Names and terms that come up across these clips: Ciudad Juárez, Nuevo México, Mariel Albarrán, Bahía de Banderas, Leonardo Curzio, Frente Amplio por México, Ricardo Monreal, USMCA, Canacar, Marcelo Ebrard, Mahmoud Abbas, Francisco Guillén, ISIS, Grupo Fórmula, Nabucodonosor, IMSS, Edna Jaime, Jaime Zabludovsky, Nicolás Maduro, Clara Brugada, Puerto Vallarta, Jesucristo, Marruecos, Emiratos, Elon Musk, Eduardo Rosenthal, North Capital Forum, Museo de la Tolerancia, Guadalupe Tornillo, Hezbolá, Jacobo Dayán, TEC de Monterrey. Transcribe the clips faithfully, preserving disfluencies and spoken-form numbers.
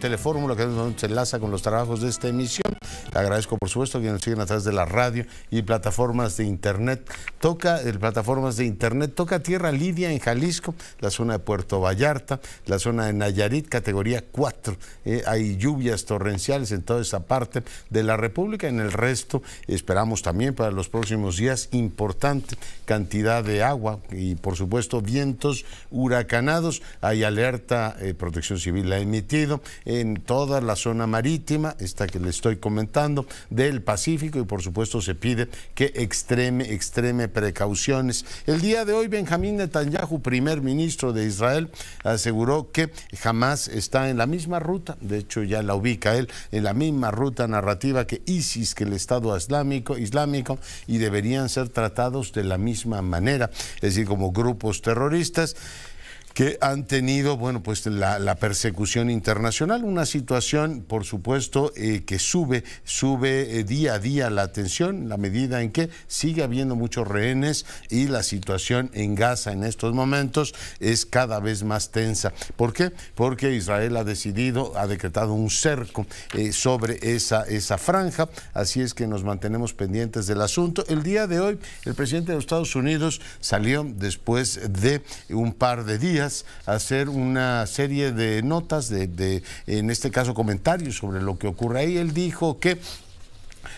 Telefórmula, que es donde se enlaza con los trabajos de esta emisión. Le agradezco, por supuesto, que nos siguen a través de la radio y plataformas de internet. Toca, eh, plataformas de internet, toca tierra Lidia en Jalisco, la zona de Puerto Vallarta, la zona de Nayarit, categoría cuatro. Eh, hay lluvias torrenciales en toda esa parte de la República. En el resto, esperamos también para los próximos días importante cantidad de agua y, por supuesto, vientos huracanados. Hay alerta, eh, Protección Civil la ha emitido en toda la zona marítima, esta que le estoy comentando, del Pacífico, y por supuesto se pide que extreme, extreme precauciones. El día de hoy, Benjamín Netanyahu, primer ministro de Israel, aseguró que Hamás está en la misma ruta, de hecho ya la ubica él, en la misma ruta narrativa que ISIS, que el Estado Islámico, Islámico, y deberían ser tratados de la misma manera, es decir, como grupos terroristas que han tenido, bueno, pues la, la persecución internacional, una situación, por supuesto, eh, que sube, sube eh, día a día la tensión, la medida en que sigue habiendo muchos rehenes y la situación en Gaza en estos momentos es cada vez más tensa. ¿Por qué? Porque Israel ha decidido, ha decretado un cerco eh, sobre esa, esa franja, así es que nos mantenemos pendientes del asunto. El día de hoy, el presidente de los Estados Unidos salió después de un par de días hacer una serie de notas, de, de, en este caso comentarios sobre lo que ocurre ahí. Él dijo que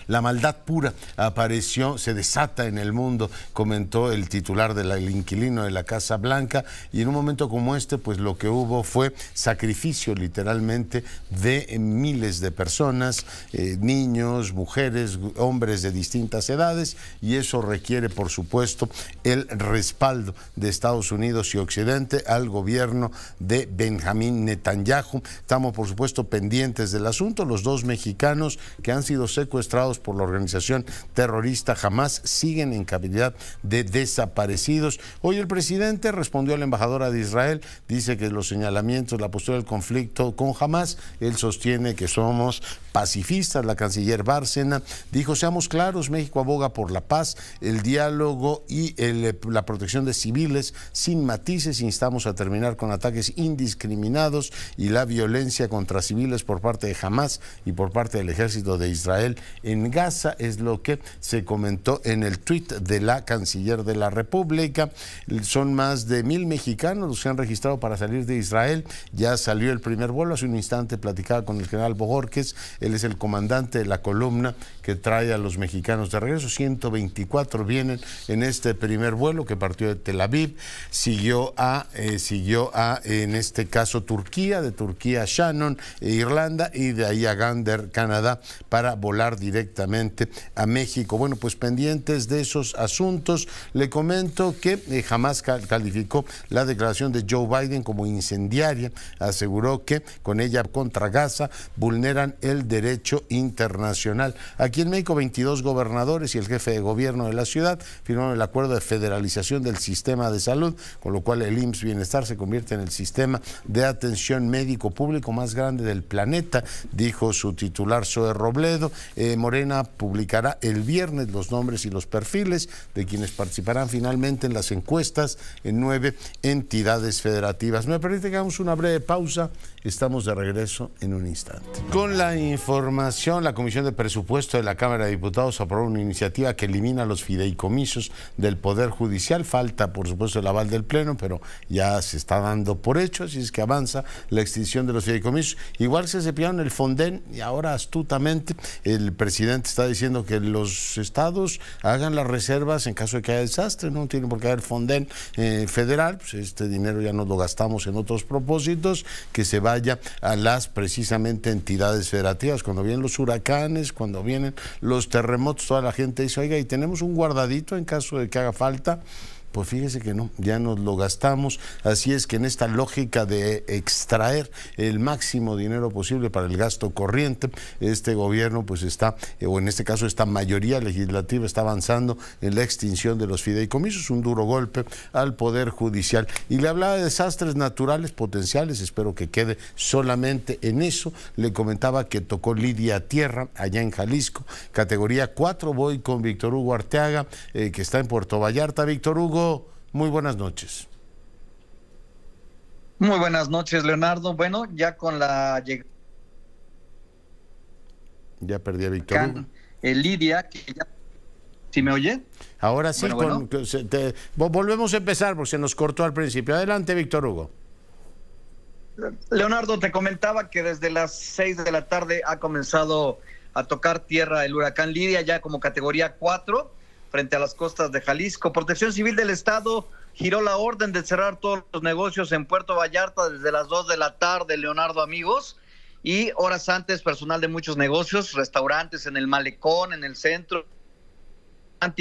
la maldad pura apareció, se desata en el mundo, comentó el titular del el inquilino de la Casa Blanca, y en un momento como este, pues lo que hubo fue sacrificio literalmente de miles de personas, eh, niños, mujeres, hombres de distintas edades, y eso requiere, por supuesto, el respaldo de Estados Unidos y Occidente al gobierno de Benjamín Netanyahu. Estamos, por supuesto, pendientes del asunto. Los dos mexicanos que han sido secuestrados por la organización terrorista Hamás siguen en calidad de desaparecidos. Hoy el presidente respondió a la embajadora de Israel, dice que los señalamientos, la postura del conflicto con Hamás, él sostiene que somos pacifistas. La canciller Bárcena dijo: seamos claros, México aboga por la paz, el diálogo y el, la protección de civiles sin matices, instamos a terminar con ataques indiscriminados y la violencia contra civiles por parte de Hamás y por parte del ejército de Israel en Gaza, es lo que se comentó en el tuit de la canciller de la República. Son más de mil mexicanos los que han registrado para salir de Israel. Ya salió el primer vuelo. Hace un instante platicaba con el general Bojorquez, él es el comandante de la columna que trae a los mexicanos de regreso. ciento veinticuatro vienen en este primer vuelo que partió de Tel Aviv, siguió a, eh, siguió a en este caso Turquía, de Turquía a Shannon, e Irlanda, y de ahí a Gander, Canadá, para volar directamente directamente a México. Bueno, pues pendientes de esos asuntos. Le comento que eh, Hamás calificó la declaración de Joe Biden como incendiaria, aseguró que con ella contra Gaza vulneran el derecho internacional. Aquí en México, veintidós gobernadores y el jefe de gobierno de la ciudad firmaron el acuerdo de federalización del sistema de salud, con lo cual el I M S S Bienestar se convierte en el sistema de atención médico público más grande del planeta, dijo su titular Zoe Robledo. eh, Morena publicará el viernes los nombres y los perfiles de quienes participarán finalmente en las encuestas en nueve entidades federativas. Me permite que hagamos una breve pausa. Estamos de regreso en un instante. Con la información, la Comisión de Presupuesto de la Cámara de Diputados aprobó una iniciativa que elimina los fideicomisos del Poder Judicial. Falta, por supuesto, el aval del Pleno, pero ya se está dando por hecho, así es que avanza la extinción de los fideicomisos. Igual se cepillaron el Fonden y ahora astutamente el presidente está diciendo que los estados hagan las reservas en caso de que haya desastre, no tiene por qué haber Fonden eh, federal, pues este dinero ya nos lo gastamos en otros propósitos, que se vaya a las precisamente entidades federativas. Cuando vienen los huracanes, cuando vienen los terremotos, toda la gente dice: oiga, y tenemos un guardadito en caso de que haga falta. Pues fíjese que no, ya nos lo gastamos, así es que en esta lógica de extraer el máximo dinero posible para el gasto corriente, este gobierno pues está, o en este caso esta mayoría legislativa, está avanzando en la extinción de los fideicomisos, un duro golpe al Poder Judicial. Y le hablaba de desastres naturales potenciales, espero que quede solamente en eso. Le comentaba que tocó Lidia tierra, allá en Jalisco, categoría cuatro, voy con Víctor Hugo Arteaga, eh, que está en Puerto Vallarta. Víctor Hugo, muy buenas noches. Muy buenas noches, Leonardo. Bueno, ya con la llegada Ya perdí a Víctor. Lidia, que ya... ¿Sí me oye? Ahora sí, bueno, con, bueno. Te, volvemos a empezar porque se nos cortó al principio. Adelante, Víctor Hugo. Leonardo, te comentaba que desde las seis de la tarde ha comenzado a tocar tierra el huracán Lidia, ya como categoría cuatro, frente a las costas de Jalisco. Protección Civil del Estado giró la orden de cerrar todos los negocios en Puerto Vallarta desde las dos de la tarde, Leonardo, amigos. Y horas antes, personal de muchos negocios, restaurantes en el Malecón, en el centro,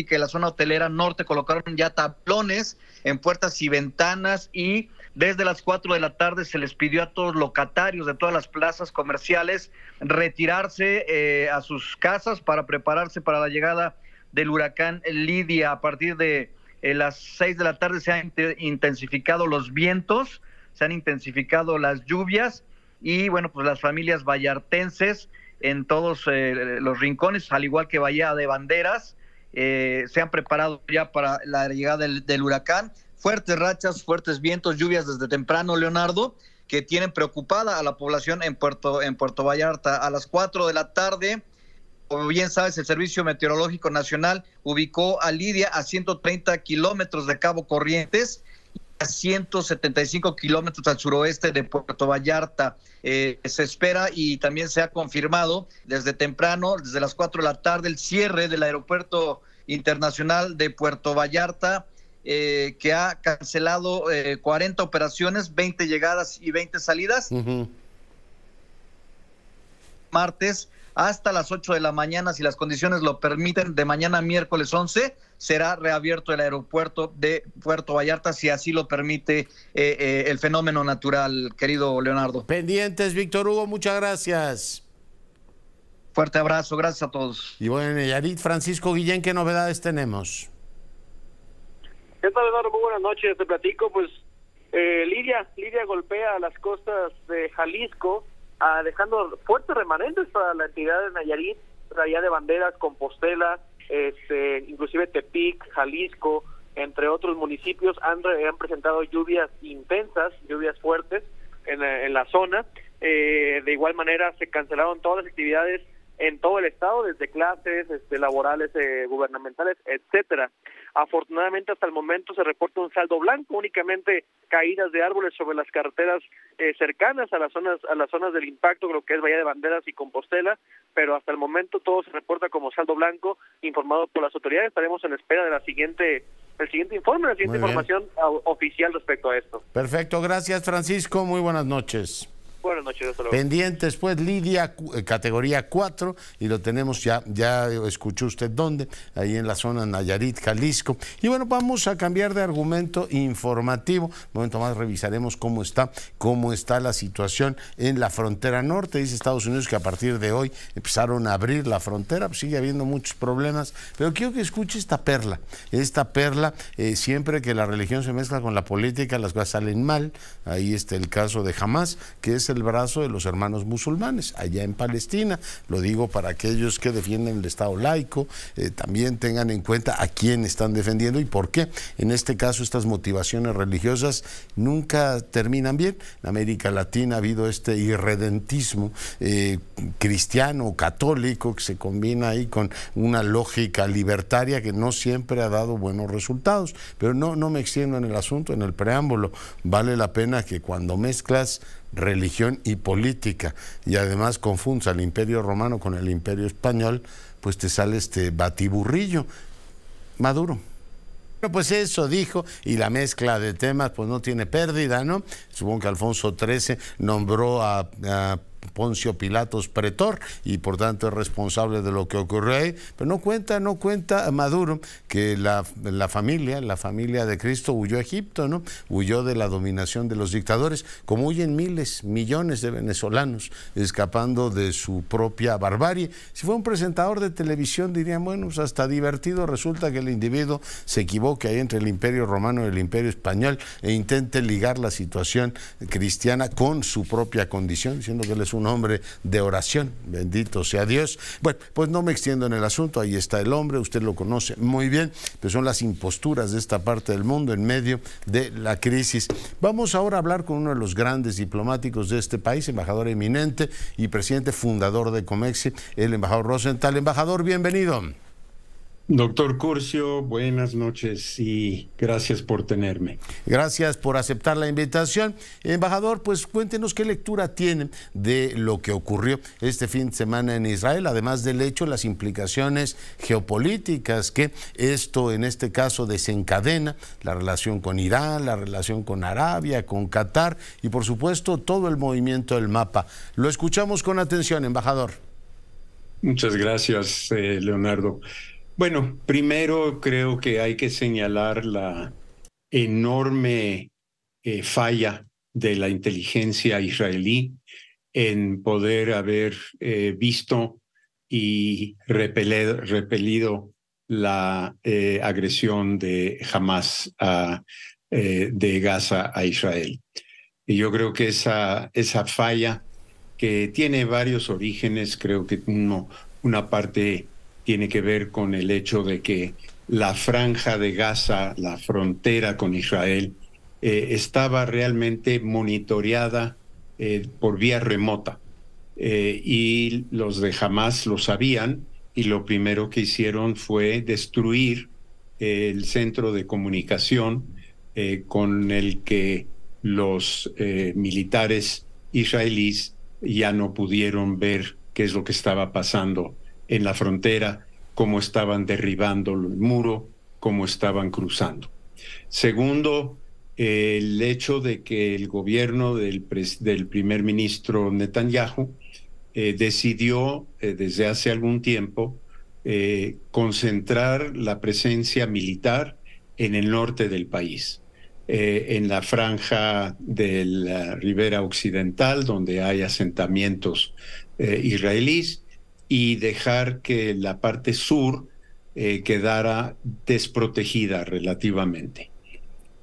que la zona hotelera norte colocaron ya tablones en puertas y ventanas, y desde las cuatro de la tarde se les pidió a todos los locatarios de todas las plazas comerciales retirarse eh, a sus casas para prepararse para la llegada del huracán Lidia. A partir de eh, las seis de la tarde se han intensificado los vientos, se han intensificado las lluvias y bueno, pues las familias vallartenses en todos eh, los rincones, al igual que Bahía de Banderas, Eh, se han preparado ya para la llegada del, del huracán. Fuertes rachas, fuertes vientos, lluvias desde temprano, Leonardo, que tienen preocupada a la población en Puerto, en Puerto Vallarta. A las cuatro de la tarde, como bien sabes, el Servicio Meteorológico Nacional ubicó a Lidia a ciento treinta kilómetros de Cabo Corrientes y a ciento setenta y cinco kilómetros al suroeste de Puerto Vallarta. Eh, se espera y también se ha confirmado desde temprano, desde las cuatro de la tarde, el cierre del aeropuerto internacional de Puerto Vallarta, eh, que ha cancelado eh, cuarenta operaciones, veinte llegadas y veinte salidas. Uh-huh. Martes hasta las ocho de la mañana, si las condiciones lo permiten, de mañana miércoles once será reabierto el aeropuerto de Puerto Vallarta, si así lo permite eh, eh, el fenómeno natural, querido Leonardo. Pendientes, Víctor Hugo, muchas gracias. Fuerte abrazo, gracias a todos. Y bueno, Nayarit, Francisco Guillén, ¿qué novedades tenemos? ¿Qué tal, Eduardo? Muy buenas noches, te platico, pues eh, Lidia, Lidia golpea a las costas de Jalisco, dejando fuertes remanentes para la entidad de Nayarit, Bahía de Banderas, Compostela, este, inclusive Tepic, Jalisco, entre otros municipios, han, han presentado lluvias intensas, lluvias fuertes en, en la zona. Eh, de igual manera se cancelaron todas las actividades en todo el estado, desde clases, este, laborales, eh, gubernamentales, etcétera. Afortunadamente hasta el momento se reporta un saldo blanco, únicamente caídas de árboles sobre las carreteras eh, cercanas a las zonas a las zonas del impacto, creo que es Bahía de Banderas y Compostela, pero hasta el momento todo se reporta como saldo blanco, informado por las autoridades. Estaremos en espera de la siguiente el siguiente informe, la siguiente información oficial respecto a esto. Perfecto, gracias Francisco, muy buenas noches. Buenas noches, hasta luego. Pendientes, pues, Lidia, categoría cuatro, y lo tenemos ya, ya escuchó usted dónde, ahí en la zona Nayarit, Jalisco. Y bueno, vamos a cambiar de argumento informativo. Un momento más revisaremos cómo está, cómo está la situación en la frontera norte. Dice Estados Unidos que a partir de hoy empezaron a abrir la frontera, pues sigue habiendo muchos problemas, pero quiero que escuche esta perla, esta perla, eh, siempre que la religión se mezcla con la política, las cosas salen mal. Ahí está el caso de Hamás, que es el brazo de los hermanos musulmanes allá en Palestina. Lo digo para aquellos que defienden el Estado laico, eh, también tengan en cuenta a quién están defendiendo y por qué. En este caso, estas motivaciones religiosas nunca terminan bien. En América Latina ha habido este irredentismo eh, cristiano, católico, que se combina ahí con una lógica libertaria que no siempre ha dado buenos resultados. Pero no, no me extiendo en el asunto, en el preámbulo. Vale la pena que cuando mezclas religión y política, y además confundes al Imperio Romano con el Imperio Español, pues te sale este batiburrillo. Maduro. Bueno, pues eso dijo, y la mezcla de temas pues no tiene pérdida, ¿no? Supongo que Alfonso trece nombró a, a Poncio Pilatos pretor y por tanto es responsable de lo que ocurrió ahí, pero no cuenta, no cuenta Maduro que la, la familia, la familia de Cristo huyó a Egipto, ¿no? Huyó de la dominación de los dictadores, como huyen miles, millones de venezolanos escapando de su propia barbarie. Si fue un presentador de televisión dirían, bueno, pues hasta divertido resulta que el individuo se equivoque ahí entre el Imperio Romano y el Imperio Español e intente ligar la situación cristiana con su propia condición, diciendo que les es un hombre de oración, bendito sea Dios. Bueno, pues no me extiendo en el asunto, ahí está el hombre, usted lo conoce muy bien, pues son las imposturas de esta parte del mundo en medio de la crisis. Vamos ahora a hablar con uno de los grandes diplomáticos de este país, embajador eminente y presidente fundador de Comexi, el embajador Rosenthal. Embajador, bienvenido. Doctor Curzio, buenas noches y gracias por tenerme. Gracias por aceptar la invitación. Embajador, pues cuéntenos qué lectura tiene de lo que ocurrió este fin de semana en Israel, además del hecho, las implicaciones geopolíticas que esto en este caso desencadena, la relación con Irán, la relación con Arabia, con Qatar y por supuesto todo el movimiento del mapa. Lo escuchamos con atención, embajador. Muchas gracias, eh, Leonardo. Bueno, primero creo que hay que señalar la enorme eh, falla de la inteligencia israelí en poder haber eh, visto y repelido, repelido la eh, agresión de Hamás a, eh, de Gaza a Israel. Y yo creo que esa, esa falla, que tiene varios orígenes, creo que uno, una parte tiene que ver con el hecho de que la franja de Gaza, la frontera con Israel, eh, estaba realmente monitoreada eh, por vía remota. Eh, y los de Hamás lo sabían, y lo primero que hicieron fue destruir eh, el centro de comunicación eh, con el que los eh, militares israelíes ya no pudieron ver qué es lo que estaba pasando en la frontera, cómo estaban derribando el muro, cómo estaban cruzando. Segundo, eh, el hecho de que el gobierno del, del primer ministro Netanyahu eh, decidió eh, desde hace algún tiempo eh, concentrar la presencia militar en el norte del país, eh, en la franja de la ribera occidental, donde hay asentamientos eh, israelíes, y dejar que la parte sur eh, quedara desprotegida relativamente.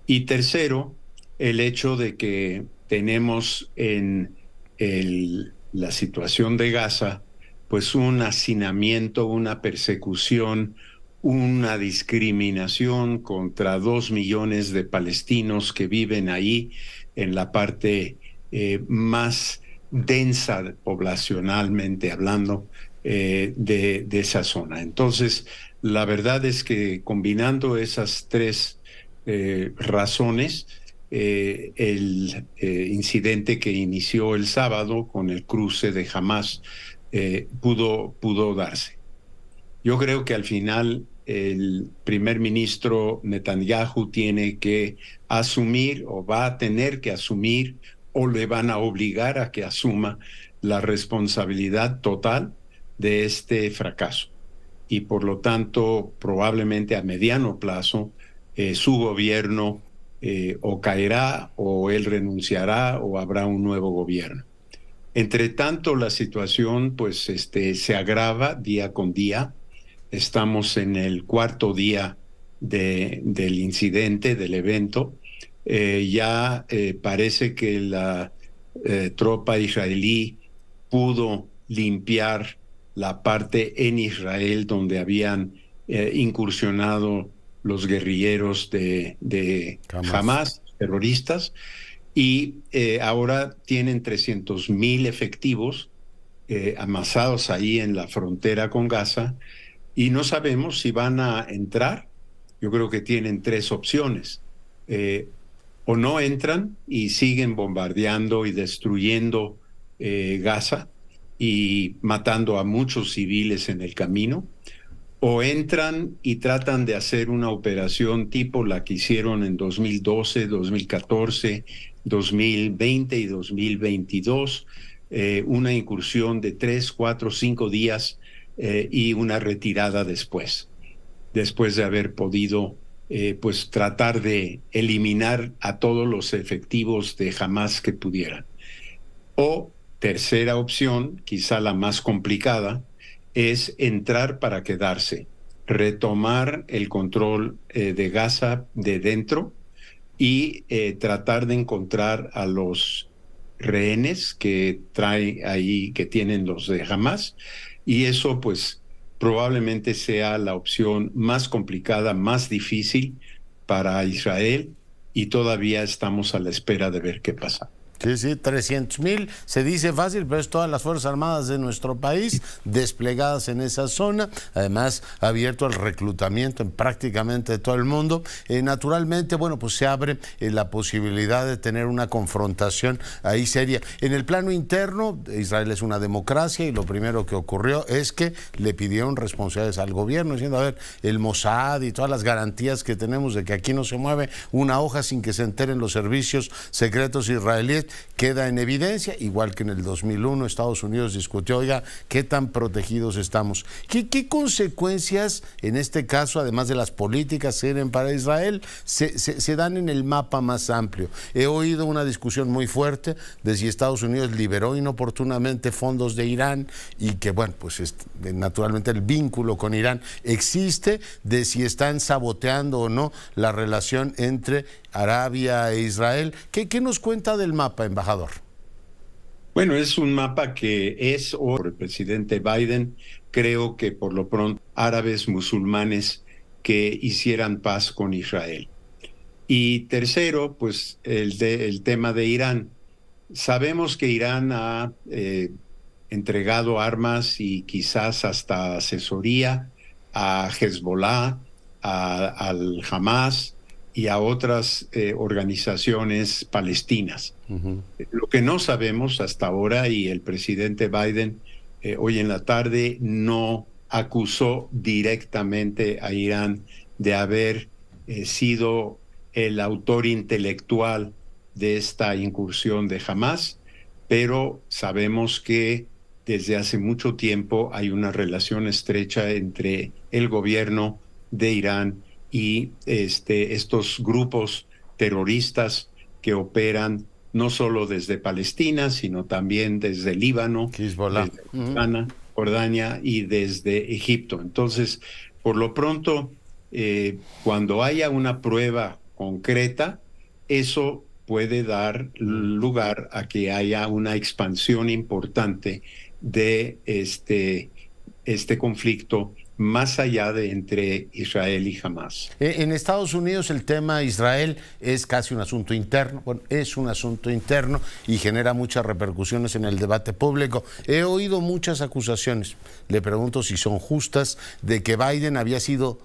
Y tercero, el hecho de que tenemos en el, la situación de Gaza, pues un hacinamiento, una persecución, una discriminación contra dos millones de palestinos que viven ahí en la parte eh, más densa poblacionalmente hablando, Eh, de, de esa zona. Entonces, la verdad es que combinando esas tres eh, razones, eh, el eh, incidente que inició el sábado con el cruce de Hamás eh, pudo, pudo darse. Yo creo que al final el primer ministro Netanyahu tiene que asumir, o va a tener que asumir, o le van a obligar a que asuma la responsabilidad total de este fracaso, y por lo tanto probablemente a mediano plazo eh, su gobierno eh, o caerá o él renunciará o habrá un nuevo gobierno. Entre tanto, la situación pues este, se agrava día con día. Estamos en el cuarto día de, del incidente, del evento. Eh, ya eh, parece que la eh, tropa israelí pudo limpiar la parte en Israel donde habían eh, incursionado los guerrilleros de, de Hamás, terroristas, y eh, ahora tienen trescientos mil efectivos eh, amasados ahí en la frontera con Gaza, y no sabemos si van a entrar. Yo creo que tienen tres opciones. Eh, o no entran y siguen bombardeando y destruyendo eh, Gaza, y matando a muchos civiles en el camino, o entran y tratan de hacer una operación tipo la que hicieron en dos mil doce, dos mil catorce, dos mil veinte y dos mil veintidós, eh, una incursión de tres, cuatro, cinco días eh, y una retirada después, después de haber podido eh, pues tratar de eliminar a todos los efectivos de Hamás que pudieran. O tercera opción, quizá la más complicada, es entrar para quedarse, retomar el control eh, de Gaza de dentro y eh, tratar de encontrar a los rehenes que trae ahí, que tienen los de Hamás, y eso pues probablemente sea la opción más complicada, más difícil para Israel, y todavía estamos a la espera de ver qué pasa. Sí, sí, trescientos mil, se dice fácil, pero es todas las Fuerzas Armadas de nuestro país desplegadas en esa zona, además abierto al reclutamiento en prácticamente todo el mundo. Eh, naturalmente, bueno, pues se abre eh, la posibilidad de tener una confrontación ahí seria. En el plano interno, Israel es una democracia y lo primero que ocurrió es que le pidieron responsabilidades al gobierno, diciendo, a ver, el Mossad y todas las garantías que tenemos de que aquí no se mueve una hoja sin que se enteren los servicios secretos israelíes, queda en evidencia, igual que en el dos mil uno Estados Unidos discutió, oiga, qué tan protegidos estamos. ¿Qué, qué consecuencias, en este caso, además de las políticas que tienen para Israel, se, se, se dan en el mapa más amplio? He oído una discusión muy fuerte de si Estados Unidos liberó inoportunamente fondos de Irán y que, bueno, pues naturalmente el vínculo con Irán existe, de si están saboteando o no la relación entre Arabia e Israel. ¿Qué, qué nos cuenta del mapa, embajador? Bueno, es un mapa que es por el presidente Biden, creo que por lo pronto árabes musulmanes que hicieran paz con Israel. Y tercero, pues el, de, el tema de Irán. Sabemos que Irán ha eh, entregado armas y quizás hasta asesoría a Hezbolá, a, al Hamás y a otras eh, organizaciones palestinas. Uh-huh. Lo que no sabemos hasta ahora, y el presidente Biden eh, hoy en la tarde no acusó directamente a Irán de haber eh, sido el autor intelectual de esta incursión de Hamás, pero sabemos que desde hace mucho tiempo hay una relación estrecha entre el gobierno de Irán y este, estos grupos terroristas que operan no solo desde Palestina, sino también desde Líbano, Hezbolá, desde Jordania, Jordania y desde Egipto. Entonces, por lo pronto, eh, cuando haya una prueba concreta, eso puede dar lugar a que haya una expansión importante de este, este conflicto más allá de entre Israel y Hamás. En Estados Unidos el tema Israel es casi un asunto interno, bueno, es un asunto interno y genera muchas repercusiones en el debate público. He oído muchas acusaciones, le pregunto si son justas, de que Biden había sido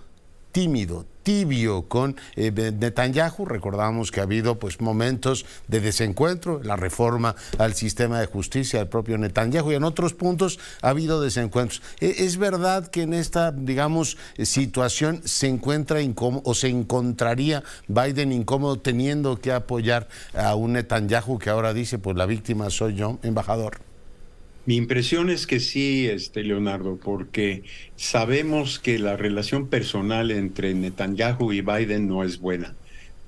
tímido, tibio con eh, Netanyahu. Recordamos que ha habido pues momentos de desencuentro, la reforma al sistema de justicia del propio Netanyahu, y en otros puntos ha habido desencuentros. ¿Es verdad que en esta, digamos, situación se encuentra incómodo o se encontraría Biden incómodo teniendo que apoyar a un Netanyahu que ahora dice, pues la víctima soy yo, embajador? Mi impresión es que sí, este, Leonardo, porque sabemos que la relación personal entre Netanyahu y Biden no es buena.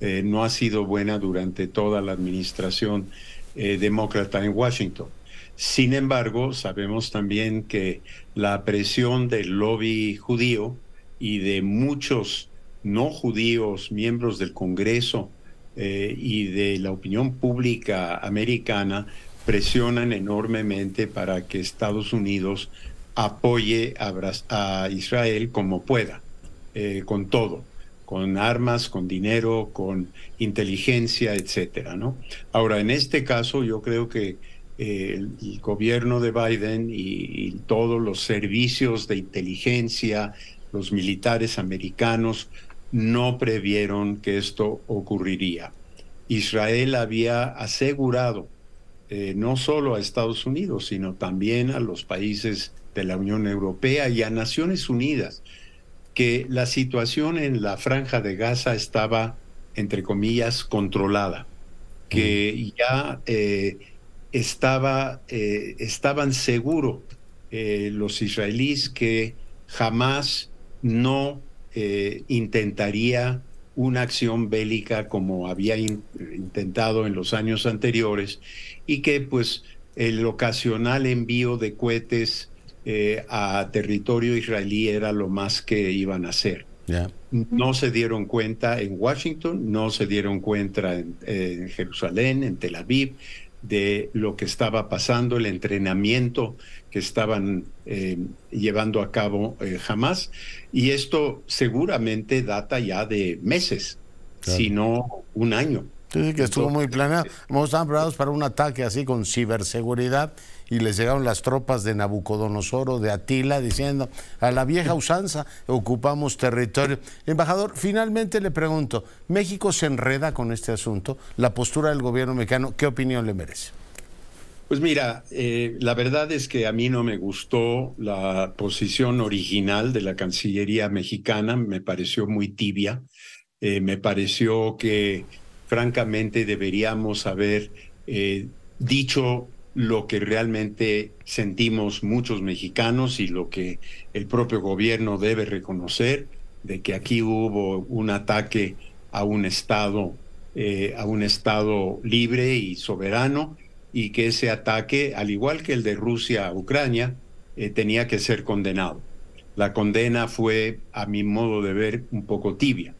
Eh, no ha sido buena durante toda la administración eh, demócrata en Washington. Sin embargo, sabemos también que la presión del lobby judío y de muchos no judíos, miembros del Congreso eh, y de la opinión pública americana, presionan enormemente para que Estados Unidos apoye a, a Israel como pueda, eh, con todo, con armas, con dinero, con inteligencia, etcétera, ¿no? Ahora, en este caso, yo creo que eh, el, el gobierno de Biden y, y todos los servicios de inteligencia, los militares americanos, no previeron que esto ocurriría. Israel había asegurado Eh, no solo a Estados Unidos, sino también a los países de la Unión Europea y a Naciones Unidas, que la situación en la Franja de Gaza estaba, entre comillas, controlada, que ya eh, estaba, eh, estaban seguros eh, los israelíes que jamás no eh, intentaría una acción bélica como había in- intentado en los años anteriores, y que pues el ocasional envío de cohetes eh, a territorio israelí era lo más que iban a hacer. Yeah. No se dieron cuenta en Washington, no se dieron cuenta en, en Jerusalén, en Tel Aviv, de lo que estaba pasando, el entrenamiento que estaban eh, llevando a cabo eh, Hamás, y esto seguramente data ya de meses, claro, si no un año. Sí, que estuvo muy planeado. Estaban preparados para un ataque así con ciberseguridad y les llegaron las tropas de Nabucodonosor, de Atila, diciendo a la vieja usanza, ocupamos territorio. Embajador, finalmente le pregunto, ¿México se enreda con este asunto? La postura del gobierno mexicano, ¿qué opinión le merece? Pues mira, eh, la verdad es que a mí no me gustó la posición original de la Cancillería mexicana, me pareció muy tibia, eh, me pareció que francamente deberíamos haber eh, dicho lo que realmente sentimos muchos mexicanos y lo que el propio gobierno debe reconocer, de que aquí hubo un ataque a un Estado, eh, a un Estado libre y soberano, y que ese ataque, al igual que el de Rusia a Ucrania, eh, tenía que ser condenado. La condena fue, a mi modo de ver, un poco tibia.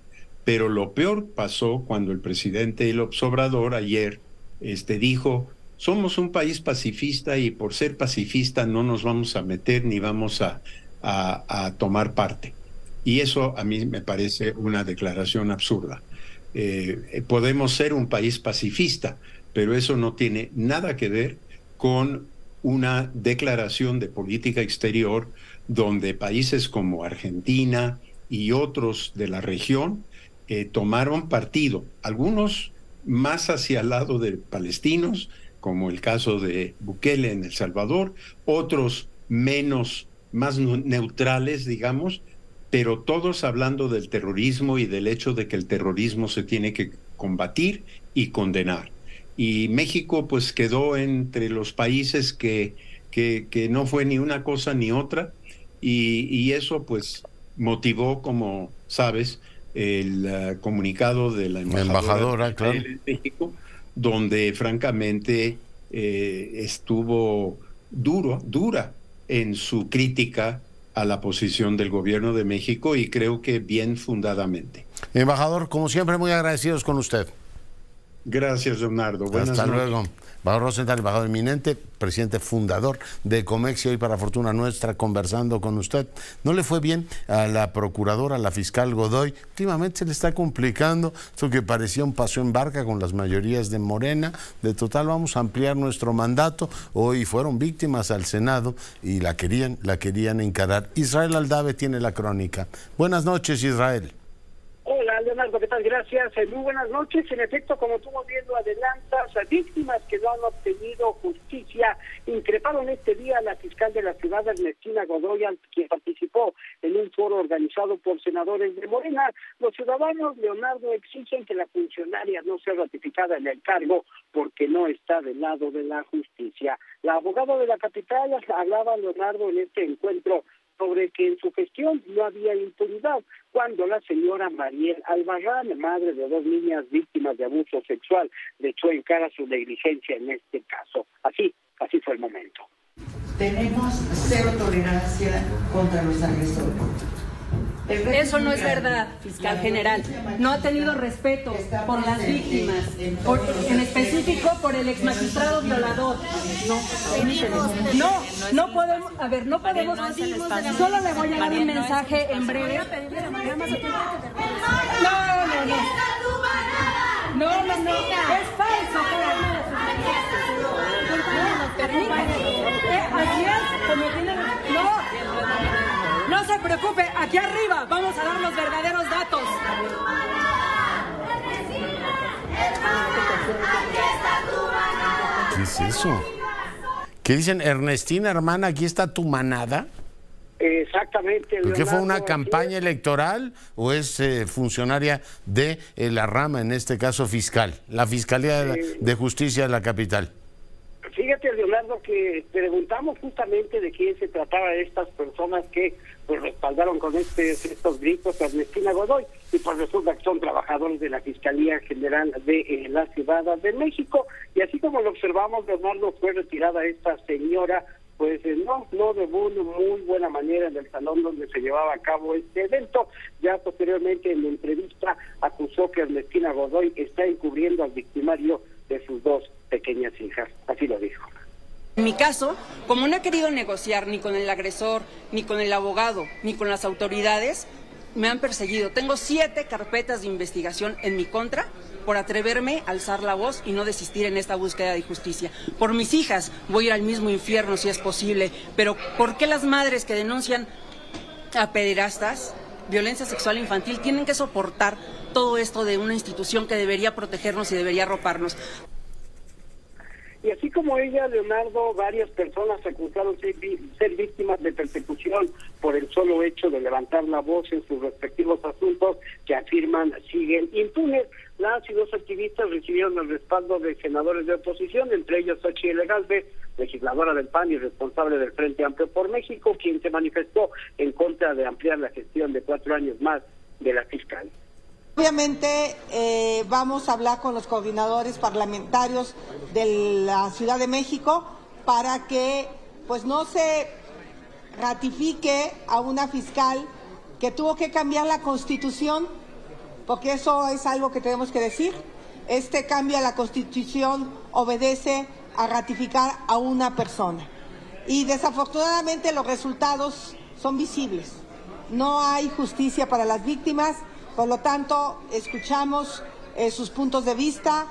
Pero lo peor pasó cuando el presidente López Obrador ayer este, dijo, somos un país pacifista y por ser pacifista no nos vamos a meter ni vamos a, a, a tomar parte. Y eso a mí me parece una declaración absurda. Eh, podemos ser un país pacifista, pero eso no tiene nada que ver con una declaración de política exterior donde países como Argentina y otros de la región Eh, tomaron partido, algunos más hacia el lado de palestinos, como el caso de Bukele en El Salvador, otros menos, más neutrales, digamos, pero todos hablando del terrorismo y del hecho de que el terrorismo se tiene que combatir y condenar. Y México pues quedó entre los países que, que, que no fue ni una cosa ni otra, y, y eso pues motivó, como sabes, el uh, comunicado de la embajadora, la embajadora claro. de México, donde francamente eh, estuvo duro, dura en su crítica a la posición del gobierno de México, y creo que bien fundadamente. Embajador, como siempre, muy agradecidos con usted. Gracias, Leonardo. Buenas Hasta noches. luego. Eduardo Rosenthal, embajador eminente, presidente fundador de Comexi, hoy para fortuna nuestra conversando con usted. No le fue bien a la procuradora, a la fiscal Godoy, últimamente se le está complicando esto que parecía un paso en barca con las mayorías de Morena, de total vamos a ampliar nuestro mandato, hoy fueron víctimas al Senado y la querían, la querían encarar. Israel Aldave tiene la crónica. Buenas noches, Israel. Hola, Leonardo, ¿qué tal? Gracias. Muy buenas noches. En efecto, como tú viendo adelantas, víctimas que no han obtenido justicia increparon este día a la fiscal de la ciudad, Ernestina Godoy, quien participó en un foro organizado por senadores de Morena. Los ciudadanos, Leonardo, exigen que la funcionaria no sea ratificada en el cargo porque no está del lado de la justicia. La abogada de la capital hablaba, Leonardo, en este encuentro sobre que en su gestión no había impunidad, cuando la señora Mariel Albarrán, madre de dos niñas víctimas de abuso sexual, le echó en cara su negligencia en este caso. Así, así fue el momento. Tenemos cero tolerancia contra los agresores. Eso no es verdad, fiscal general. No ha tenido respeto por las víctimas, por, en específico por el ex magistrado violador. No, no, no podemos. A ver, no podemos. Solo le voy a dar un mensaje en breve. No, no, no. No, no, no. Es falso. No se preocupe, aquí arriba vamos a dar los verdaderos datos. ¿Qué es eso? ¿Qué dicen? Ernestina, hermana, aquí está tu manada. Exactamente. ¿Por qué fue una campaña electoral o es eh, funcionaria de eh, la rama, en este caso fiscal, la Fiscalía de, la, de Justicia de la capital? Fíjate, Leonardo, que preguntamos justamente de quién se trataba de estas personas que pues respaldaron con este, estos gritos a Ernestina Godoy, y pues resulta que son trabajadores de la Fiscalía General de eh, la Ciudad de México, y así como lo observamos, Leonardo, fue retirada esta señora, pues eh, no, no de muy, muy buena manera en el salón donde se llevaba a cabo este evento. Ya posteriormente en la entrevista acusó que Ernestina Godoy está encubriendo al victimario de sus dos pequeñas hijas, así lo dijo. En mi caso, como no he querido negociar ni con el agresor, ni con el abogado, ni con las autoridades, me han perseguido. Tengo siete carpetas de investigación en mi contra por atreverme a alzar la voz y no desistir en esta búsqueda de justicia. Por mis hijas voy a ir al mismo infierno si es posible, pero ¿por qué las madres que denuncian a pederastas, violencia sexual infantil, tienen que soportar todo esto de una institución que debería protegernos y debería arroparnos? Y así como ella, Leonardo, varias personas acusaron ser víctimas de persecución por el solo hecho de levantar la voz en sus respectivos asuntos que afirman siguen impunes. Las y dos activistas recibieron el respaldo de senadores de oposición, entre ellos Xochitl Gálvez, legisladora del P A N y responsable del Frente Amplio por México, quien se manifestó en contra de ampliar la gestión de cuatro años más de la fiscal. Obviamente eh, vamos a hablar con los coordinadores parlamentarios de la Ciudad de México para que pues no se ratifique a una fiscal que tuvo que cambiar la Constitución, porque eso es algo que tenemos que decir. Este cambio a la Constitución obedece a ratificar a una persona. Y desafortunadamente los resultados son visibles. No hay justicia para las víctimas. Por lo tanto, escuchamos eh, sus puntos de vista.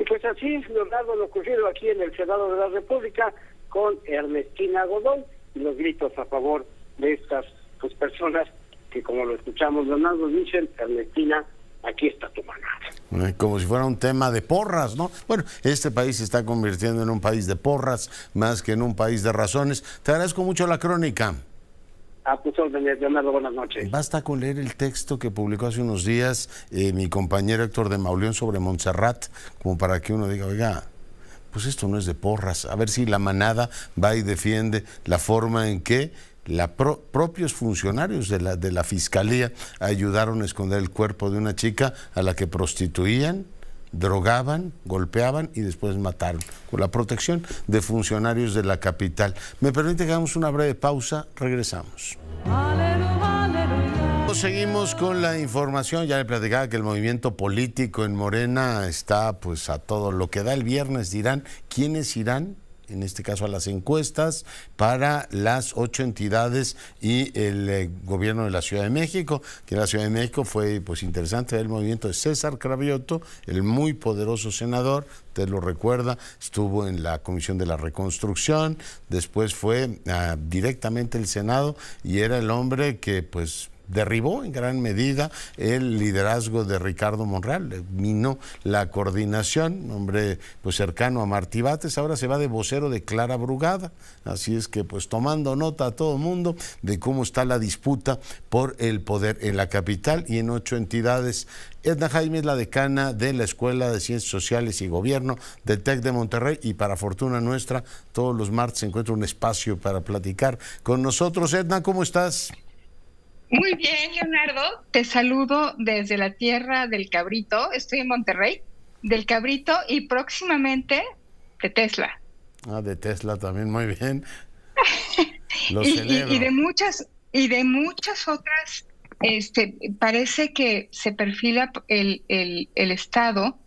Y pues así, Leonardo, lo ocurrido aquí en el Senado de la República con Ernestina Godoy y los gritos a favor de estas pues, personas que, como lo escuchamos, Leonardo, dicen, Ernestina, aquí está tu manada. Como si fuera un tema de porras, ¿no? Bueno, este país se está convirtiendo en un país de porras más que en un país de razones. Te agradezco mucho la crónica. A tus órdenes, Leonardo, buenas noches. Basta con leer el texto que publicó hace unos días eh, mi compañero Héctor de Mauleón sobre Montserrat, como para que uno diga, oiga, pues esto no es de porras. A ver si la manada va y defiende la forma en que la pro propios funcionarios de la, de la Fiscalía ayudaron a esconder el cuerpo de una chica a la que prostituían, drogaban, golpeaban y después mataron, con la protección de funcionarios de la capital. Me permite que hagamos una breve pausa, regresamos. Seguimos con la información. Ya le platicaba que el movimiento político en Morena está pues a todo lo que da. El viernes dirán quiénes irán, en este caso a las encuestas, para las ocho entidades y el eh, gobierno de la Ciudad de México, que la Ciudad de México fue pues interesante el movimiento de César Cravioto, el muy poderoso senador, usted lo recuerda, estuvo en la Comisión de la Reconstrucción, después fue ah, directamente el Senado y era el hombre que pues derribó en gran medida el liderazgo de Ricardo Monreal, minó la coordinación, hombre pues cercano a Martí Bates, ahora se va de vocero de Clara Brugada, así es que pues tomando nota a todo mundo de cómo está la disputa por el poder en la capital y en ocho entidades. Edna Jaime es la decana de la Escuela de Ciencias Sociales y Gobierno del TEC de Monterrey y para fortuna nuestra todos los martes se encuentra un espacio para platicar con nosotros. Edna, ¿cómo estás? Muy bien, Leonardo, te saludo desde la tierra del cabrito, estoy en Monterrey, del cabrito y próximamente de Tesla. Ah, de Tesla también, muy bien. Lo y, celebro. Y, y de muchas y de muchas otras, este, parece que se perfila el, el, el estado,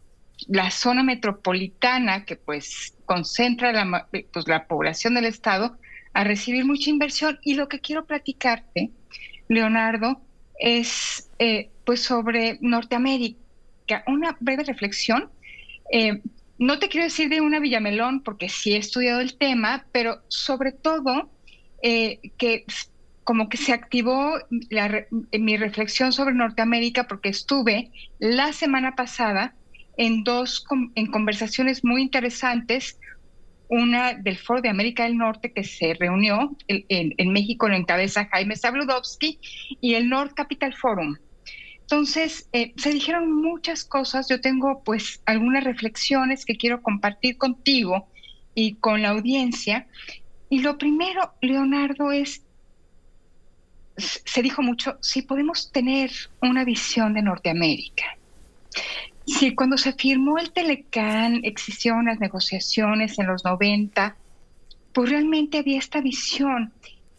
la zona metropolitana que pues concentra la, pues, la población del estado a recibir mucha inversión. Y lo que quiero platicarte, Leonardo, es eh, pues sobre Norteamérica. Una breve reflexión. Eh, no te quiero decir de una Villamelón, porque sí he estudiado el tema, pero sobre todo eh, que como que se activó la, mi reflexión sobre Norteamérica, porque estuve la semana pasada en dos en conversaciones muy interesantes. Una del Foro de América del Norte que se reunió en, en, en México, lo encabeza Jaime Zabludovsky, y el North Capital Forum. Entonces, eh, se dijeron muchas cosas. Yo tengo pues algunas reflexiones que quiero compartir contigo y con la audiencia. Y lo primero, Leonardo, es, se dijo mucho, si podemos tener una visión de Norteamérica. Sí, cuando se firmó el Telecán, existieron las negociaciones en los noventa, pues realmente había esta visión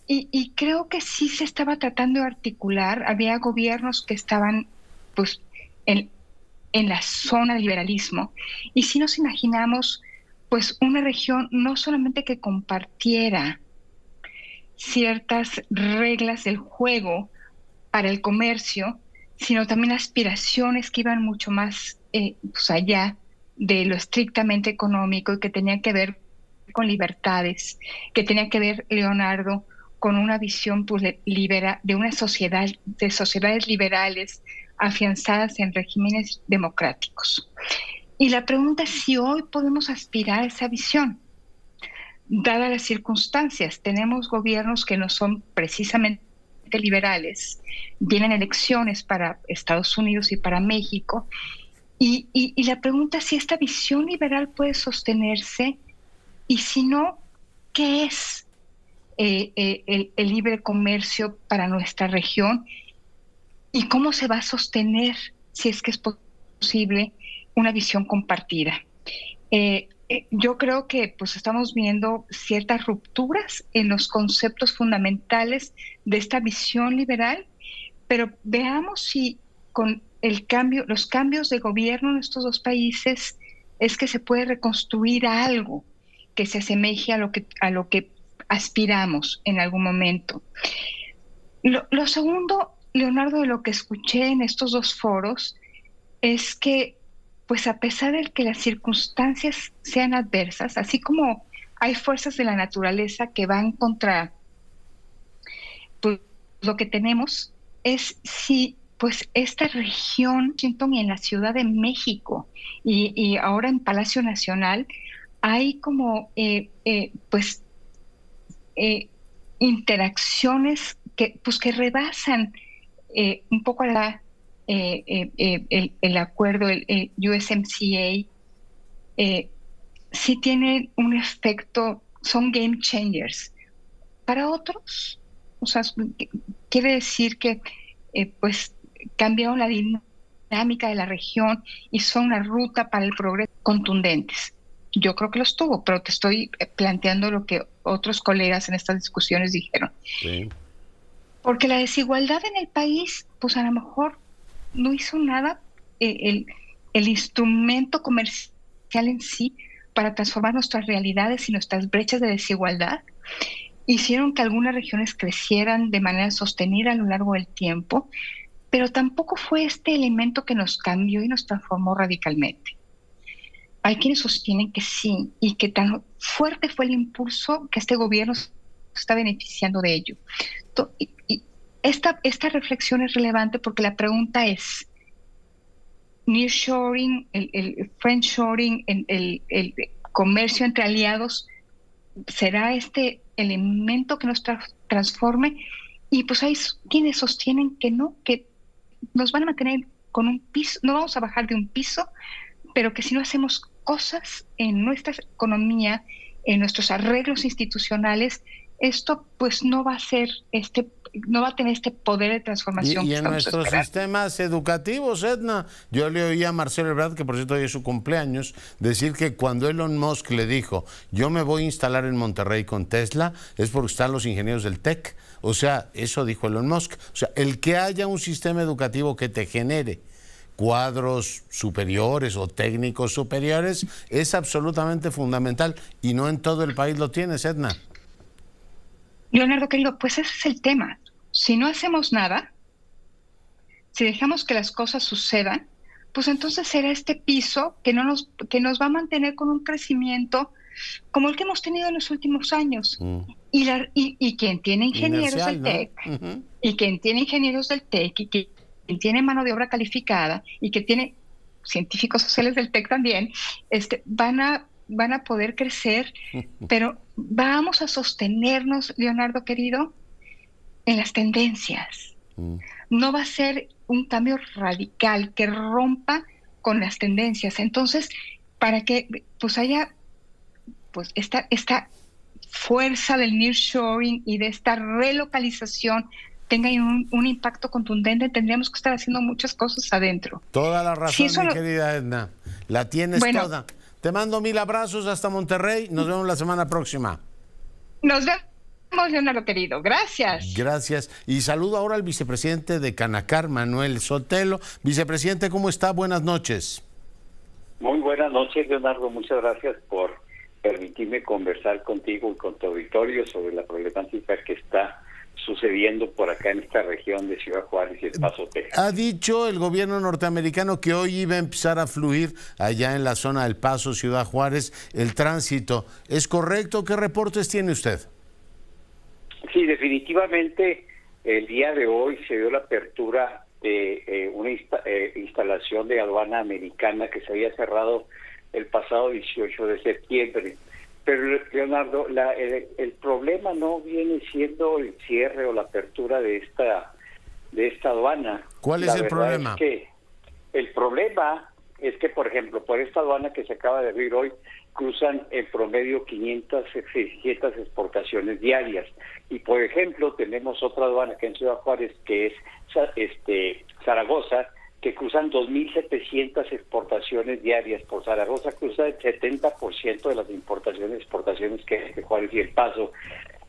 y, y creo que sí se estaba tratando de articular, había gobiernos que estaban pues en, en la zona del liberalismo, y si nos imaginamos pues una región no solamente que compartiera ciertas reglas del juego para el comercio, sino también aspiraciones que iban mucho más eh, pues allá de lo estrictamente económico y que tenían que ver con libertades, que tenía que ver, Leonardo, con una visión pues, libera, de una sociedad, de sociedades liberales afianzadas en regímenes democráticos. Y la pregunta es si hoy podemos aspirar a esa visión, dadas las circunstancias. Tenemos gobiernos que no son precisamente liberales, vienen elecciones para Estados Unidos y para México, y, y, y la pregunta es si esta visión liberal puede sostenerse, y si no, ¿qué es eh, eh, el, el libre comercio para nuestra región? ¿Y cómo se va a sostener, si es que es posible, una visión compartida? Eh, eh, yo creo que pues, estamos viendo ciertas rupturas en los conceptos fundamentales de esta visión liberal, pero veamos si con el cambio, los cambios de gobierno en estos dos países es que se puede reconstruir algo que se asemeje a lo que, a lo que aspiramos en algún momento. Lo, lo segundo, Leonardo, de lo que escuché en estos dos foros es que, pues a pesar de que las circunstancias sean adversas, así como hay fuerzas de la naturaleza que van contra pues, lo que tenemos, es si pues esta región, Washington, y en la Ciudad de México y, y ahora en Palacio Nacional, hay como eh, eh, pues eh, interacciones que pues que rebasan eh, un poco la, eh, eh, el, el acuerdo, el, el U S M C A, eh, sí tienen un efecto, son game changers. Para otros, o sea, quiere decir que eh, pues cambiaron la dinámica de la región y son una ruta para el progreso contundentes. Yo creo que los tuvo, pero te estoy planteando lo que otros colegas en estas discusiones dijeron. Sí. Porque la desigualdad en el país, pues a lo mejor no hizo nada eh, el, el instrumento comercial en sí para transformar nuestras realidades y nuestras brechas de desigualdad. Hicieron que algunas regiones crecieran de manera sostenida a lo largo del tiempo, pero tampoco fue este elemento que nos cambió y nos transformó radicalmente. Hay quienes sostienen que sí, y que tan fuerte fue el impulso que este gobierno está beneficiando de ello. Y esta, esta reflexión es relevante porque la pregunta es, nearshoring, el, el friendshoring, el, el, el comercio entre aliados, ¿será este elemento que nos tra- transforme? Y pues hay quienes sostienen que no, que nos van a mantener con un piso, no vamos a bajar de un piso, pero que si no hacemos cosas en nuestra economía, en nuestros arreglos institucionales, esto pues no va a ser este, no va a tener este poder de transformación. Y, y en nuestros esperando. sistemas educativos, Edna, yo le oí a Marcelo Ebrard, que por cierto hoy es su cumpleaños, decir que cuando Elon Musk le dijo, yo me voy a instalar en Monterrey con Tesla, es porque están los ingenieros del TEC. O sea, eso dijo Elon Musk. O sea, el que haya un sistema educativo que te genere cuadros superiores o técnicos superiores es absolutamente fundamental, y no en todo el país lo tienes, Edna. Leonardo, querido, pues ese es el tema. Si no hacemos nada, si dejamos que las cosas sucedan, pues entonces será este piso que, no nos, que nos va a mantener con un crecimiento como el que hemos tenido en los últimos años. Mm. Y, la, y, y quien tiene ingenieros Inercial, del ¿no? TEC, uh-huh. y quien tiene ingenieros del TEC, y que quien tiene mano de obra calificada y que tiene científicos sociales del TEC también, este, van a, van a poder crecer, pero vamos a sostenernos, Leonardo querido, en las tendencias. Mm. No va a ser un cambio radical que rompa con las tendencias. Entonces, para que pues haya pues esta, esta fuerza del nearshoring y de esta relocalización tenga un, un impacto contundente, tendríamos que estar haciendo muchas cosas adentro. Toda la razón, sí, mi lo... querida Edna. La tienes bueno, toda. Te mando mil abrazos hasta Monterrey. Nos vemos la semana próxima. Nos vemos Leonardo querido, gracias. Gracias. Y saludo ahora al vicepresidente de Canacar, Manuel Sotelo. Vicepresidente, ¿cómo está? Buenas noches. Muy buenas noches, Leonardo. Muchas gracias por permitirme conversar contigo y con tu auditorio sobre la problemática que está sucediendo por acá en esta región de Ciudad Juárez y El Paso, Texas. Ha dicho el gobierno norteamericano que hoy iba a empezar a fluir allá en la zona del Paso, Ciudad Juárez, el tránsito. ¿Es correcto? ¿Qué reportes tiene usted? Sí, definitivamente el día de hoy se dio la apertura de eh, una insta eh, instalación de aduana americana que se había cerrado el pasado dieciocho de septiembre. Pero, Leonardo, la, el, el problema no viene siendo el cierre o la apertura de esta de esta aduana. ¿Cuál es el problema? Es que el problema es que, por ejemplo, por esta aduana que se acaba de abrir hoy, cruzan en promedio quinientas, seiscientas exportaciones diarias. Y, por ejemplo, tenemos otra aduana que en Ciudad Juárez, que es este Zaragoza, que cruzan dos mil setecientas exportaciones diarias. Por Zaragoza cruza el setenta por ciento de las importaciones exportaciones que hay de Juárez y El Paso.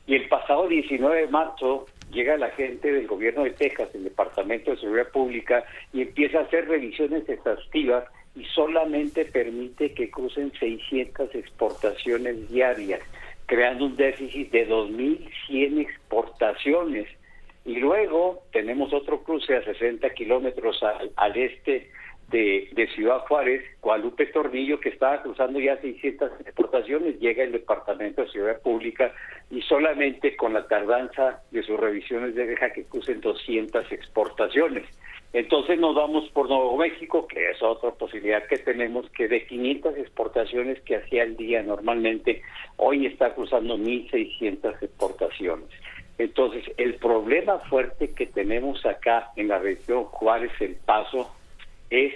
Y el pasado diecinueve de marzo llega la gente del gobierno de Texas, el Departamento de Seguridad Pública, y empieza a hacer revisiones exhaustivas y solamente permite que crucen seiscientas exportaciones diarias, creando un déficit de dos mil cien exportaciones. Y luego tenemos otro cruce a sesenta kilómetros al, al este de, de Ciudad Juárez, Guadalupe Tornillo, que estaba cruzando ya seiscientas exportaciones, llega el Departamento de Seguridad Pública y solamente con la tardanza de sus revisiones deja que crucen doscientas exportaciones. Entonces nos vamos por Nuevo México, que es otra posibilidad que tenemos, que de quinientas exportaciones que hacía el día normalmente, hoy está cruzando mil seiscientas exportaciones. Entonces, el problema fuerte que tenemos acá en la región Juárez, El Paso, es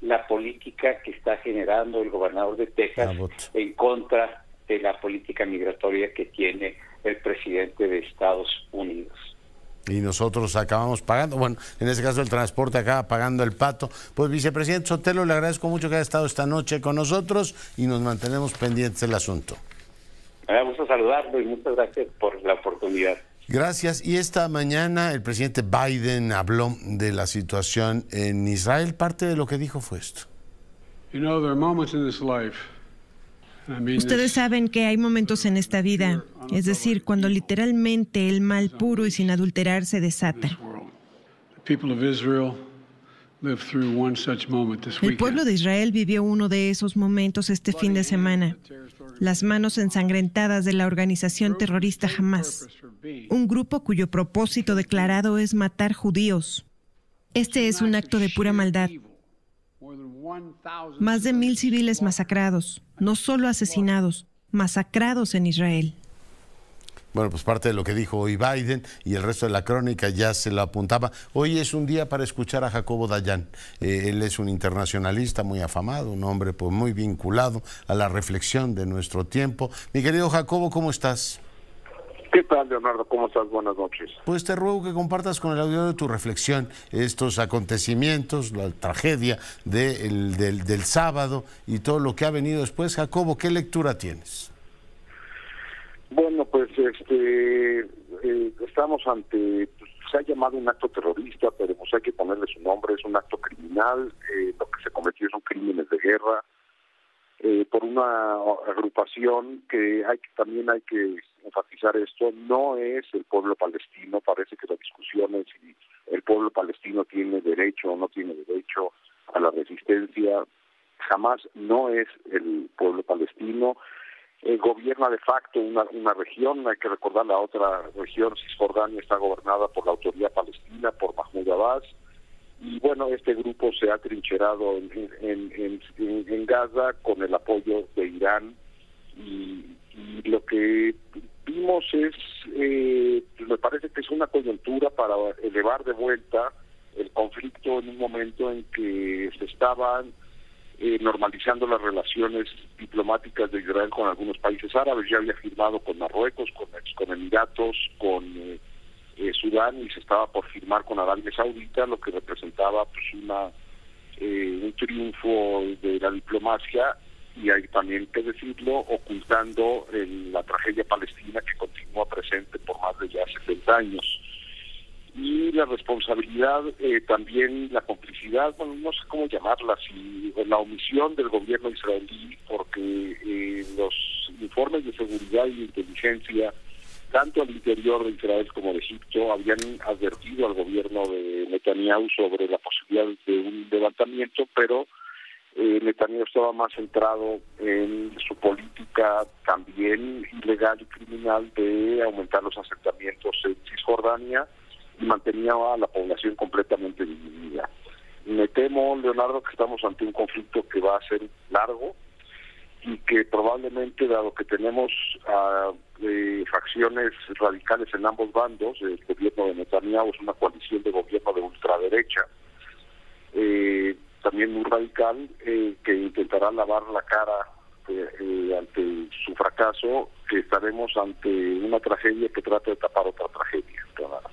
la política que está generando el gobernador de Texas en contra de la política migratoria que tiene el presidente de Estados Unidos. Y nosotros acabamos pagando, bueno, en este caso el transporte acaba pagando el pato. Pues, vicepresidente Sotelo, le agradezco mucho que haya estado esta noche con nosotros y nos mantenemos pendientes del asunto. Me da gusto saludarlo y muchas gracias por la oportunidad. Gracias. Y esta mañana el presidente Biden habló de la situación en Israel. Parte de lo que dijo fue esto. Ustedes saben que hay momentos en esta vida, es decir, cuando literalmente el mal puro y sin adulterar se desata. El pueblo de Israel vivió uno de esos momentos este fin de semana. Las manos ensangrentadas de la organización terrorista Hamás, un grupo cuyo propósito declarado es matar judíos. Este es un acto de pura maldad. Más de mil civiles masacrados, no solo asesinados, masacrados en Israel. Bueno, pues parte de lo que dijo hoy Biden y el resto de la crónica ya se la apuntaba. Hoy es un día para escuchar a Jacobo Dayán. Eh, él es un internacionalista muy afamado, un hombre pues muy vinculado a la reflexión de nuestro tiempo. Mi querido Jacobo, ¿cómo estás? ¿Qué tal, Leonardo? ¿Cómo estás? Buenas noches. Pues te ruego que compartas con el auditorio de tu reflexión estos acontecimientos, la tragedia de el, del, del sábado y todo lo que ha venido después. Jacobo, ¿qué lectura tienes? Bueno, pues este, eh, estamos ante, pues, se ha llamado un acto terrorista, pero pues hay que ponerle su nombre, es un acto criminal, eh, lo que se cometió son crímenes de guerra, eh, por una agrupación que hay que, también hay que enfatizar esto, no es el pueblo palestino, parece que la discusión es si el pueblo palestino tiene derecho o no tiene derecho a la resistencia, jamás no es el pueblo palestino. Eh, gobierna de facto una, una región, hay que recordar la otra región, Cisjordania, está gobernada por la Autoridad Palestina, por Mahmoud Abbas, y bueno, este grupo se ha trincherado en, en, en, en, en Gaza con el apoyo de Irán, y, y lo que vimos es, eh, me parece que es una coyuntura para elevar de vuelta el conflicto en un momento en que se estaban Eh, normalizando las relaciones diplomáticas de Israel con algunos países árabes. Ya había firmado con Marruecos, con, con Emiratos, con eh, eh, Sudán, y se estaba por firmar con Arabia Saudita, lo que representaba pues una eh, un triunfo de la diplomacia, y hay también que decirlo, ocultando eh, la tragedia palestina que continúa presente por años. Y la responsabilidad, eh, también la complicidad, bueno, no sé cómo llamarla, si, o la omisión del gobierno israelí, porque eh, los informes de seguridad y de inteligencia, tanto al interior de Israel como de Egipto, habían advertido al gobierno de Netanyahu sobre la posibilidad de un levantamiento, pero eh, Netanyahu estaba más centrado en su política también ilegal y criminal de aumentar los asentamientos en Cisjordania, y mantenía a la población completamente dividida. Me temo, Leonardo, que estamos ante un conflicto que va a ser largo y que probablemente, dado que tenemos uh, eh, facciones radicales en ambos bandos, el gobierno de Netanyahu es una coalición de gobierno de ultraderecha, eh, también muy radical, eh, que intentará lavar la cara eh, eh, ante su fracaso, que estaremos ante una tragedia que trata de tapar otra tragedia, Leonardo.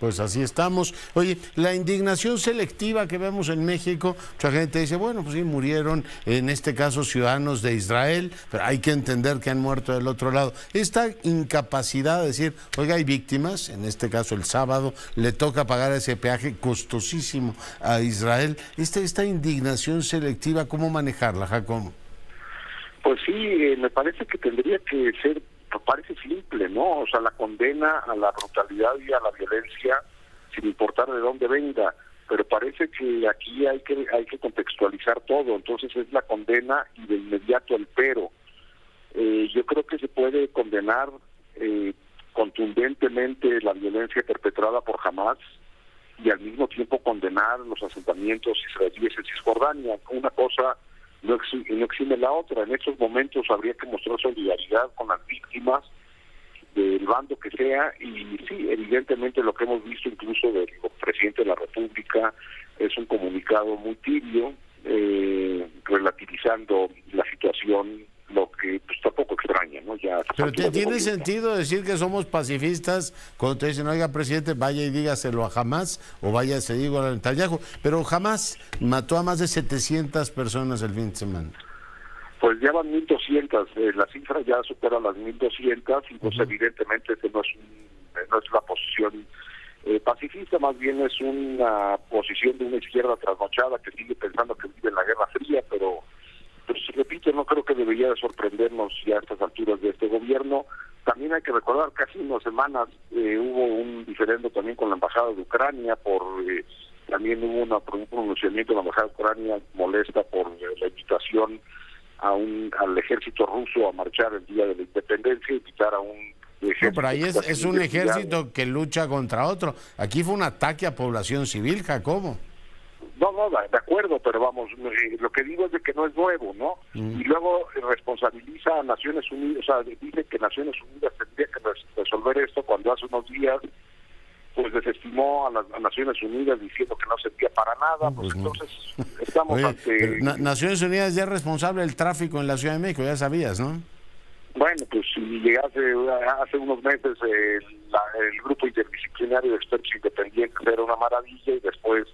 Pues así estamos. Oye, la indignación selectiva que vemos en México, mucha gente dice, bueno, pues sí, murieron, en este caso, ciudadanos de Israel, pero hay que entender que han muerto del otro lado. Esta incapacidad de decir, oiga, hay víctimas, en este caso el sábado, le toca pagar ese peaje costosísimo a Israel. Esta, esta indignación selectiva, ¿cómo manejarla, Jacobo? Pues sí, eh, me parece que tendría que ser... parece simple, ¿no? O sea, la condena a la brutalidad y a la violencia sin importar de dónde venga, pero parece que aquí hay que hay que contextualizar todo, entonces es la condena y de inmediato el pero. Eh, yo creo que se puede condenar eh, contundentemente la violencia perpetrada por Hamás y al mismo tiempo condenar los asentamientos israelíes en Cisjordania. Una cosa no exime la otra. En estos momentos habría que mostrar solidaridad con las víctimas del bando que sea, y sí, evidentemente lo que hemos visto incluso del presidente de la República es un comunicado muy tibio, eh, relativizando la situación, lo que pues tampoco extraña, ¿no? Ya, pero te tiene sentido decir que somos pacifistas cuando te dicen, oiga, presidente, vaya y dígaselo a Hamás, o vaya, se digo a Netanyahu, pero Hamás mató a más de setecientas personas el fin de semana. Pues ya van mil doscientas, eh, la cifra ya supera las mil doscientas, y pues uh-huh. evidentemente que no es, un, no es una posición eh, pacifista, más bien es una posición de una izquierda trasnochada que sigue pensando que vive en la Guerra Fría, pero... Pues repito, no creo que debería de sorprendernos ya a estas alturas de este gobierno. También hay que recordar que hace unas semanas eh, hubo un diferendo también con la Embajada de Ucrania, por eh, también hubo una, un pronunciamiento de la Embajada de Ucrania molesta por eh, la invitación a un, al ejército ruso a marchar el Día de la Independencia, invitar a un... No, pero ahí es, es un ejército que lucha contra otro. Aquí fue un ataque a población civil, Jacobo. No, no, de acuerdo, pero vamos, eh, lo que digo es de que no es nuevo, ¿no? Mm. Y luego eh, responsabiliza a Naciones Unidas, o sea, dice que Naciones Unidas tendría que res resolver esto cuando hace unos días, pues desestimó a, las, a Naciones Unidas diciendo que no servía para nada, pues, pues entonces no. Estamos Oye, ante... Na Naciones Unidas ya es responsable del tráfico en la Ciudad de México, ya sabías, ¿no? Bueno, pues hace, hace unos meses eh, la, el grupo interdisciplinario de expertos independientes era una maravilla y después...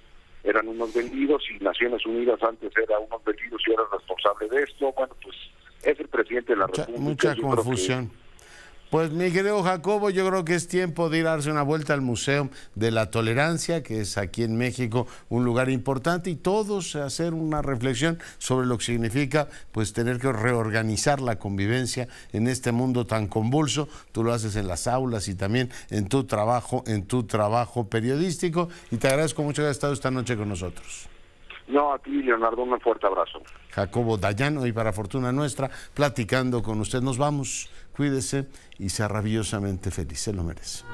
eran unos vendidos, y Naciones Unidas antes era unos vendidos y era responsable de esto. Bueno, pues es el presidente de la mucha, República. Mucha confusión. Que... Pues mi querido Jacobo, yo creo que es tiempo de ir a darse una vuelta al Museo de la Tolerancia, que es aquí en México un lugar importante, y todos hacer una reflexión sobre lo que significa pues tener que reorganizar la convivencia en este mundo tan convulso. Tú lo haces en las aulas y también en tu trabajo, en tu trabajo periodístico, y te agradezco mucho que hayas estado esta noche con nosotros. No, a ti, Leonardo, un fuerte abrazo. Jacobo Dayán, hoy para fortuna nuestra, platicando con usted. Nos vamos, cuídese y sea rabiosamente feliz, se lo merece.